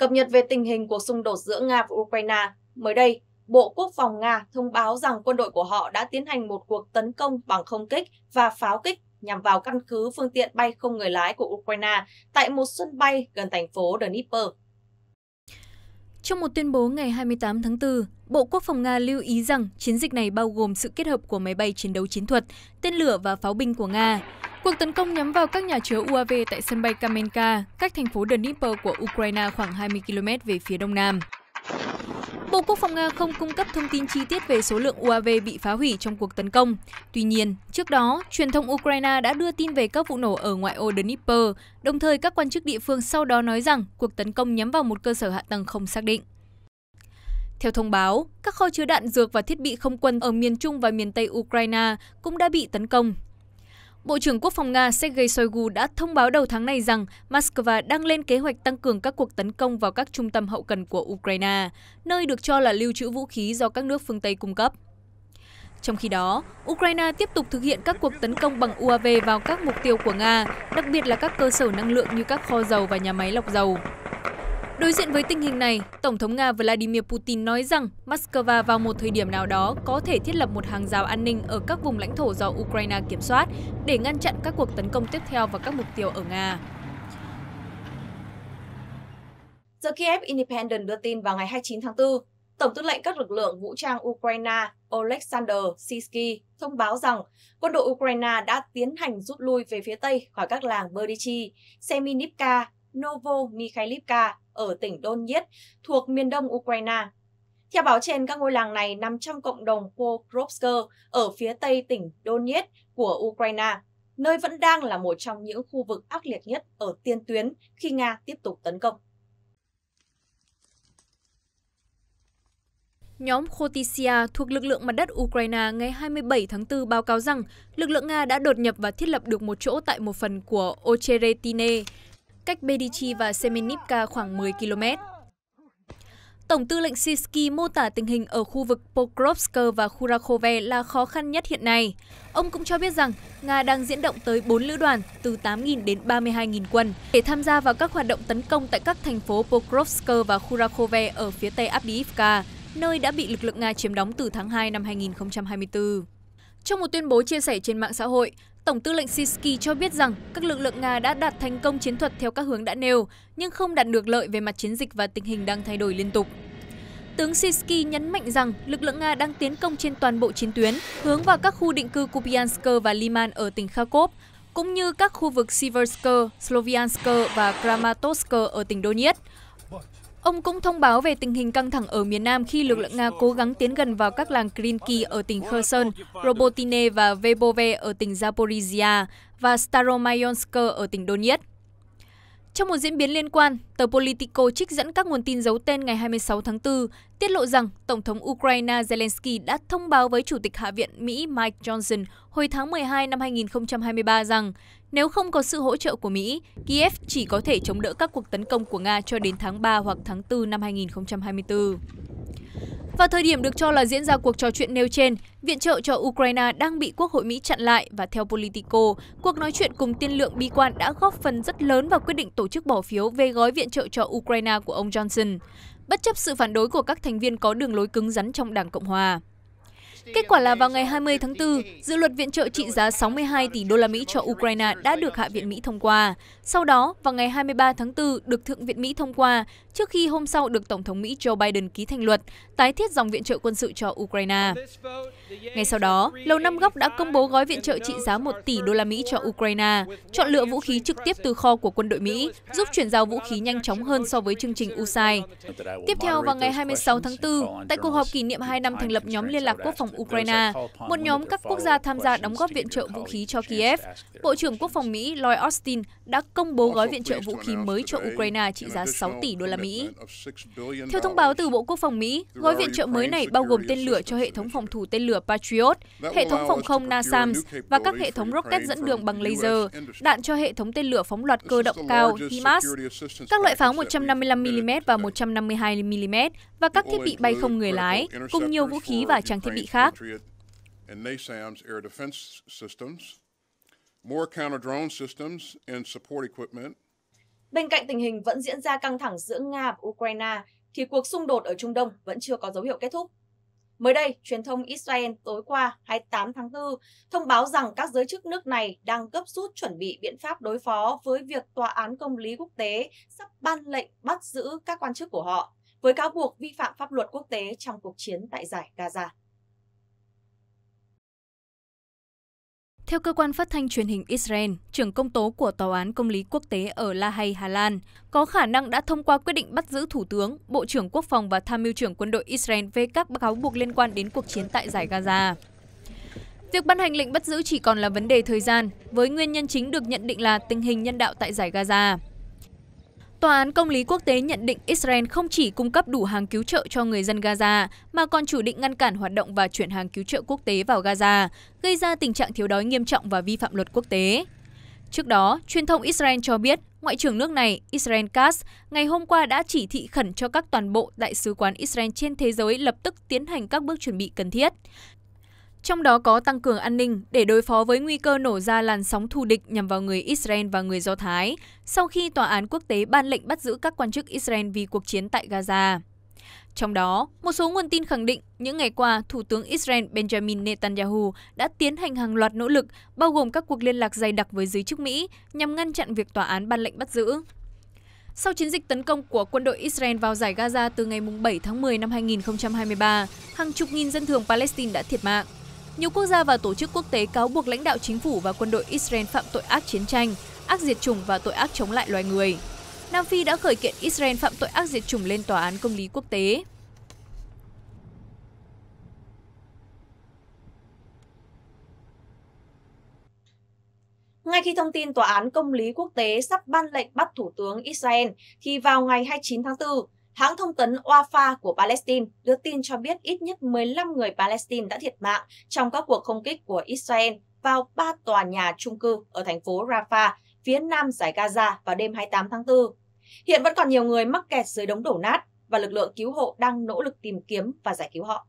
Cập nhật về tình hình cuộc xung đột giữa Nga và Ukraine, mới đây, Bộ Quốc phòng Nga thông báo rằng quân đội của họ đã tiến hành một cuộc tấn công bằng không kích và pháo kích nhằm vào căn cứ phương tiện bay không người lái của Ukraine tại một sân bay gần thành phố Dnipro. Trong một tuyên bố ngày 28 tháng 4, Bộ Quốc phòng Nga lưu ý rằng chiến dịch này bao gồm sự kết hợp của máy bay chiến đấu chiến thuật, tên lửa và pháo binh của Nga. Cuộc tấn công nhắm vào các nhà chứa UAV tại sân bay Kamenka, cách thành phố Dnipro của Ukraine khoảng 20 km về phía đông nam. Bộ Quốc phòng Nga không cung cấp thông tin chi tiết về số lượng UAV bị phá hủy trong cuộc tấn công. Tuy nhiên, trước đó, truyền thông Ukraine đã đưa tin về các vụ nổ ở ngoại ô Dnipro, đồng thời các quan chức địa phương sau đó nói rằng cuộc tấn công nhắm vào một cơ sở hạ tầng không xác định. Theo thông báo, các kho chứa đạn dược và thiết bị không quân ở miền Trung và miền Tây Ukraine cũng đã bị tấn công. Bộ trưởng Quốc phòng Nga Sergei Shoigu đã thông báo đầu tháng này rằng Moscow đang lên kế hoạch tăng cường các cuộc tấn công vào các trung tâm hậu cần của Ukraine, nơi được cho là lưu trữ vũ khí do các nước phương Tây cung cấp. Trong khi đó, Ukraine tiếp tục thực hiện các cuộc tấn công bằng UAV vào các mục tiêu của Nga, đặc biệt là các cơ sở năng lượng như các kho dầu và nhà máy lọc dầu. Đối diện với tình hình này, Tổng thống Nga Vladimir Putin nói rằng Moscow vào một thời điểm nào đó có thể thiết lập một hàng rào an ninh ở các vùng lãnh thổ do Ukraine kiểm soát để ngăn chặn các cuộc tấn công tiếp theo vào các mục tiêu ở Nga. The Kiev Independent đưa tin vào ngày 29 tháng 4, Tổng tư lệnh các lực lượng vũ trang Ukraine Oleksandr Syrsky thông báo rằng quân đội Ukraine đã tiến hành rút lui về phía Tây khỏi các làng Bedići, Semenivka, Novo-Mikhailivka ở tỉnh Donetsk thuộc miền đông Ukraine. Theo báo trên, các ngôi làng này nằm trong cộng đồng Pokrovsk ở phía tây tỉnh Donetsk của Ukraine, nơi vẫn đang là một trong những khu vực ác liệt nhất ở tiền tuyến khi Nga tiếp tục tấn công. Nhóm Khotysia thuộc lực lượng mặt đất Ukraine ngày 27 tháng 4 báo cáo rằng lực lượng Nga đã đột nhập và thiết lập được một chỗ tại một phần của Ocheretine, cách Bedići và Semenivka khoảng 10 km. Tổng tư lệnh Syrsky mô tả tình hình ở khu vực Pokrovsk và Kurakov là khó khăn nhất hiện nay. Ông cũng cho biết rằng Nga đang diễn động tới 4 lữ đoàn từ 8.000 đến 32.000 quân để tham gia vào các hoạt động tấn công tại các thành phố Pokrovsk và Kurakov ở phía tây Abdiivka, nơi đã bị lực lượng Nga chiếm đóng từ tháng 2 năm 2024. Trong một tuyên bố chia sẻ trên mạng xã hội, Tổng tư lệnh Syrsky cho biết rằng các lực lượng Nga đã đạt thành công chiến thuật theo các hướng đã nêu, nhưng không đạt được lợi về mặt chiến dịch và tình hình đang thay đổi liên tục. Tướng Syrsky nhấn mạnh rằng lực lượng Nga đang tiến công trên toàn bộ chiến tuyến, hướng vào các khu định cư Kupyansk và Liman ở tỉnh Kharkov, cũng như các khu vực Siversk, Slovyansk và Kramatorsk ở tỉnh Donetsk. Ông cũng thông báo về tình hình căng thẳng ở miền Nam khi lực lượng Nga cố gắng tiến gần vào các làng Grinky ở tỉnh Kherson, Robotyne và Vebove ở tỉnh Zaporizhia và Staromayorsk ở tỉnh Donetsk. Trong một diễn biến liên quan, tờ Politico trích dẫn các nguồn tin giấu tên ngày 26 tháng 4 tiết lộ rằng Tổng thống Ukraine Zelensky đã thông báo với Chủ tịch Hạ viện Mỹ Mike Johnson hồi tháng 12 năm 2023 rằng nếu không có sự hỗ trợ của Mỹ, Kiev chỉ có thể chống đỡ các cuộc tấn công của Nga cho đến tháng 3 hoặc tháng 4 năm 2024. Vào thời điểm được cho là diễn ra cuộc trò chuyện nêu trên, viện trợ cho Ukraine đang bị Quốc hội Mỹ chặn lại và theo Politico, cuộc nói chuyện cùng tiên lượng bi quan đã góp phần rất lớn vào quyết định tổ chức bỏ phiếu về gói viện trợ cho Ukraine của ông Johnson, bất chấp sự phản đối của các thành viên có đường lối cứng rắn trong Đảng Cộng Hòa. Kết quả là vào ngày 20 tháng 4, dự luật viện trợ trị giá 62 tỷ đô la Mỹ cho Ukraine đã được Hạ viện Mỹ thông qua. Sau đó, vào ngày 23 tháng 4 được Thượng viện Mỹ thông qua, trước khi hôm sau được Tổng thống Mỹ Joe Biden ký thành luật tái thiết dòng viện trợ quân sự cho Ukraine. Ngay sau đó, Lầu Năm Góc đã công bố gói viện trợ trị giá 1 tỷ đô la Mỹ cho Ukraine, chọn lựa vũ khí trực tiếp từ kho của quân đội Mỹ, giúp chuyển giao vũ khí nhanh chóng hơn so với chương trình USAID. Tiếp theo, vào ngày 26 tháng 4, tại cuộc họp kỷ niệm 2 năm thành lập nhóm Liên lạc Quốc phòng Ukraine, một nhóm các quốc gia tham gia đóng góp viện trợ vũ khí cho Kiev, Bộ trưởng Quốc phòng Mỹ Lloyd Austin đã công bố gói viện trợ vũ khí mới cho Ukraine trị giá 6 tỷ đô la Mỹ. Theo thông báo từ Bộ Quốc phòng Mỹ, gói viện trợ mới này bao gồm tên lửa cho hệ thống phòng thủ tên lửa Patriot, hệ thống phòng không NASAMS và các hệ thống rocket dẫn đường bằng laser, đạn cho hệ thống tên lửa phóng loạt cơ động cao HIMARS, các loại pháo 155mm và 152mm và các thiết bị bay không người lái, cùng nhiều vũ khí và trang thiết bị khác. Patriot and NASAMS air defense systems, more counter-drone systems and support equipment. Bên cạnh tình hình vẫn diễn ra căng thẳng giữa Nga và Ukraine, thì cuộc xung đột ở Trung Đông vẫn chưa có dấu hiệu kết thúc. Mới đây, truyền thông Israel tối qua 28 tháng 4 thông báo rằng các giới chức nước này đang gấp rút chuẩn bị biện pháp đối phó với việc Tòa án Công lý Quốc tế sắp ban lệnh bắt giữ các quan chức của họ với cáo buộc vi phạm pháp luật quốc tế trong cuộc chiến tại Dải Gaza. Theo cơ quan phát thanh truyền hình Israel, trưởng công tố của Tòa án Công lý Quốc tế ở La Hay, Hà Lan, có khả năng đã thông qua quyết định bắt giữ Thủ tướng, Bộ trưởng Quốc phòng và Tham mưu trưởng quân đội Israel về các cáo buộc liên quan đến cuộc chiến tại Dải Gaza. Việc ban hành lệnh bắt giữ chỉ còn là vấn đề thời gian, với nguyên nhân chính được nhận định là tình hình nhân đạo tại Dải Gaza. Tòa án Công lý Quốc tế nhận định Israel không chỉ cung cấp đủ hàng cứu trợ cho người dân Gaza, mà còn chủ định ngăn cản hoạt động và chuyển hàng cứu trợ quốc tế vào Gaza, gây ra tình trạng thiếu đói nghiêm trọng và vi phạm luật quốc tế. Trước đó, truyền thông Israel cho biết, Ngoại trưởng nước này, Israel Katz, ngày hôm qua đã chỉ thị khẩn cho các toàn bộ đại sứ quán Israel trên thế giới lập tức tiến hành các bước chuẩn bị cần thiết. Trong đó có tăng cường an ninh để đối phó với nguy cơ nổ ra làn sóng thù địch nhằm vào người Israel và người Do Thái, sau khi Tòa án Quốc tế ban lệnh bắt giữ các quan chức Israel vì cuộc chiến tại Gaza. Trong đó, một số nguồn tin khẳng định những ngày qua, Thủ tướng Israel Benjamin Netanyahu đã tiến hành hàng loạt nỗ lực, bao gồm các cuộc liên lạc dày đặc với giới chức Mỹ nhằm ngăn chặn việc Tòa án ban lệnh bắt giữ. Sau chiến dịch tấn công của quân đội Israel vào Dải Gaza từ ngày 7 tháng 10 năm 2023, hàng chục nghìn dân thường Palestine đã thiệt mạng. Nhiều quốc gia và tổ chức quốc tế cáo buộc lãnh đạo chính phủ và quân đội Israel phạm tội ác chiến tranh, ác diệt chủng và tội ác chống lại loài người. Nam Phi đã khởi kiện Israel phạm tội ác diệt chủng lên Tòa án Công lý Quốc tế. Ngay khi thông tin Tòa án Công lý Quốc tế sắp ban lệnh bắt Thủ tướng Israel, thì vào ngày 29 tháng 4, hãng thông tấn Wafa của Palestine đưa tin cho biết ít nhất 15 người Palestine đã thiệt mạng trong các cuộc không kích của Israel vào 3 tòa nhà chung cư ở thành phố Rafah, phía nam Dải Gaza vào đêm 28 tháng 4. Hiện vẫn còn nhiều người mắc kẹt dưới đống đổ nát và lực lượng cứu hộ đang nỗ lực tìm kiếm và giải cứu họ.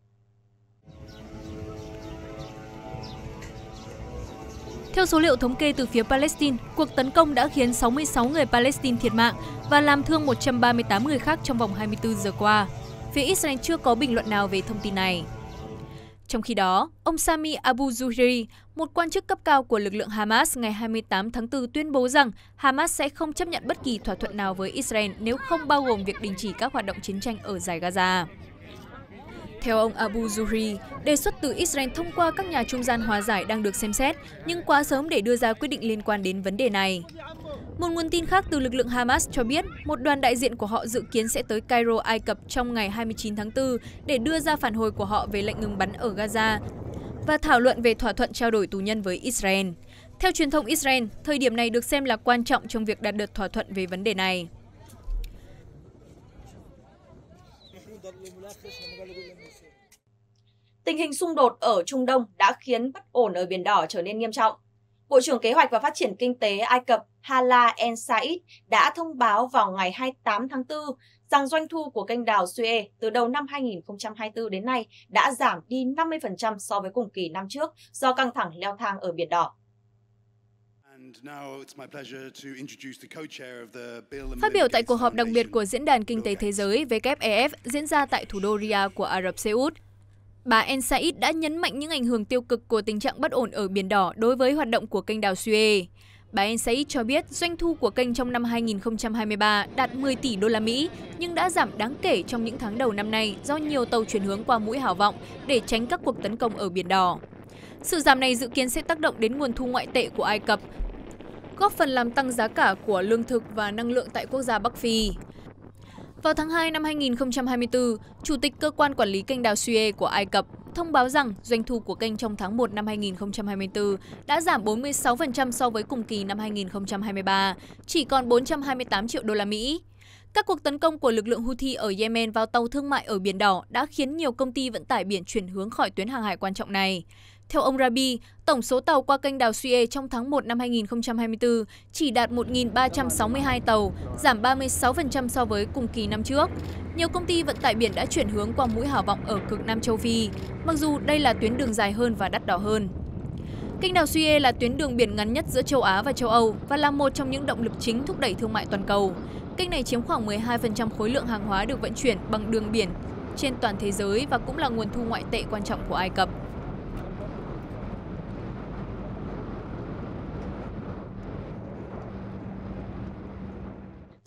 Theo số liệu thống kê từ phía Palestine, cuộc tấn công đã khiến 66 người Palestine thiệt mạng và làm thương 138 người khác trong vòng 24 giờ qua. Phía Israel chưa có bình luận nào về thông tin này. Trong khi đó, ông Sami Abu Zuhri, một quan chức cấp cao của lực lượng Hamas ngày 28 tháng 4 tuyên bố rằng Hamas sẽ không chấp nhận bất kỳ thỏa thuận nào với Israel nếu không bao gồm việc đình chỉ các hoạt động chiến tranh ở Dải Gaza. Theo ông Abu Zuhri, đề xuất từ Israel thông qua các nhà trung gian hòa giải đang được xem xét, nhưng quá sớm để đưa ra quyết định liên quan đến vấn đề này. Một nguồn tin khác từ lực lượng Hamas cho biết, một đoàn đại diện của họ dự kiến sẽ tới Cairo, Ai Cập trong ngày 29 tháng 4 để đưa ra phản hồi của họ về lệnh ngừng bắn ở Gaza và thảo luận về thỏa thuận trao đổi tù nhân với Israel. Theo truyền thông Israel, thời điểm này được xem là quan trọng trong việc đạt được thỏa thuận về vấn đề này. Tình hình xung đột ở Trung Đông đã khiến bất ổn ở Biển Đỏ trở nên nghiêm trọng. Bộ trưởng Kế hoạch và Phát triển Kinh tế Ai Cập Hala El Said đã thông báo vào ngày 28 tháng 4 rằng doanh thu của kênh đào Suez từ đầu năm 2024 đến nay đã giảm đi 50% so với cùng kỳ năm trước do căng thẳng leo thang ở Biển Đỏ. Phát biểu tại cuộc họp đặc biệt của Diễn đàn Kinh tế Thế giới WEF diễn ra tại thủ đô Riyadh của Ả Rập Xê Út, bà El Said đã nhấn mạnh những ảnh hưởng tiêu cực của tình trạng bất ổn ở Biển Đỏ đối với hoạt động của kênh đào Suez. Bà El Said cho biết doanh thu của kênh trong năm 2023 đạt 10 tỷ đô la Mỹ, nhưng đã giảm đáng kể trong những tháng đầu năm nay do nhiều tàu chuyển hướng qua mũi Hảo Vọng để tránh các cuộc tấn công ở Biển Đỏ. Sự giảm này dự kiến sẽ tác động đến nguồn thu ngoại tệ của Ai Cập, góp phần làm tăng giá cả của lương thực và năng lượng tại quốc gia Bắc Phi. Vào tháng 2 năm 2024, Chủ tịch Cơ quan Quản lý Kênh đào Suez của Ai Cập thông báo rằng doanh thu của kênh trong tháng 1 năm 2024 đã giảm 46% so với cùng kỳ năm 2023, chỉ còn 428 triệu đô la Mỹ. Các cuộc tấn công của lực lượng Houthi ở Yemen vào tàu thương mại ở Biển Đỏ đã khiến nhiều công ty vận tải biển chuyển hướng khỏi tuyến hàng hải quan trọng này. Theo ông Rabi, tổng số tàu qua kênh đào Suez trong tháng 1 năm 2024 chỉ đạt 1.362 tàu, giảm 36% so với cùng kỳ năm trước. Nhiều công ty vận tải biển đã chuyển hướng qua mũi Hảo Vọng ở cực Nam Châu Phi, mặc dù đây là tuyến đường dài hơn và đắt đỏ hơn. Kênh đào Suez là tuyến đường biển ngắn nhất giữa châu Á và châu Âu và là một trong những động lực chính thúc đẩy thương mại toàn cầu. Kênh này chiếm khoảng 12% khối lượng hàng hóa được vận chuyển bằng đường biển trên toàn thế giới và cũng là nguồn thu ngoại tệ quan trọng của Ai Cập.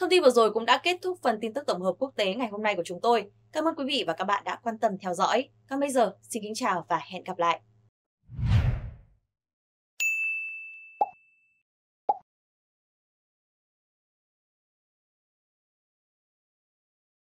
Thông tin vừa rồi cũng đã kết thúc phần tin tức tổng hợp quốc tế ngày hôm nay của chúng tôi. Cảm ơn quý vị và các bạn đã quan tâm theo dõi. Còn bây giờ, xin kính chào và hẹn gặp lại!